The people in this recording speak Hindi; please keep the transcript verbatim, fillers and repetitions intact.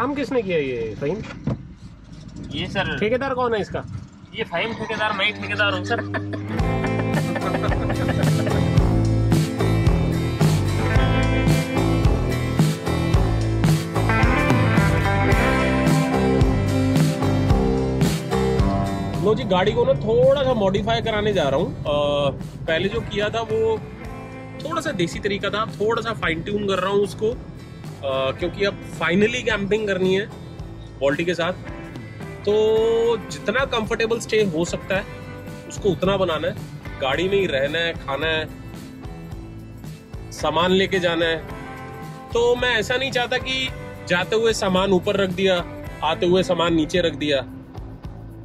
काम किसने किया ये फहीम? ये सर ठेकेदार कौन है इसका? ये फहीम ठेकेदार, मैं ठेकेदार हूँ सर। लो जी, गाड़ी को ना थोड़ा सा मॉडिफाई कराने जा रहा हूँ। पहले जो किया था वो थोड़ा सा देसी तरीका था, थोड़ा सा फाइन ट्यून कर रहा हूँ उसको। Uh, क्योंकि अब फाइनली कैंपिंग करनी है वॉल्टी के साथ, तो जितना कंफर्टेबल स्टे हो सकता है उसको उतना बनाना है। गाड़ी में ही रहना है, खाना है, सामान लेके जाना है। तो मैं ऐसा नहीं चाहता कि जाते हुए सामान ऊपर रख दिया, आते हुए सामान नीचे रख दिया।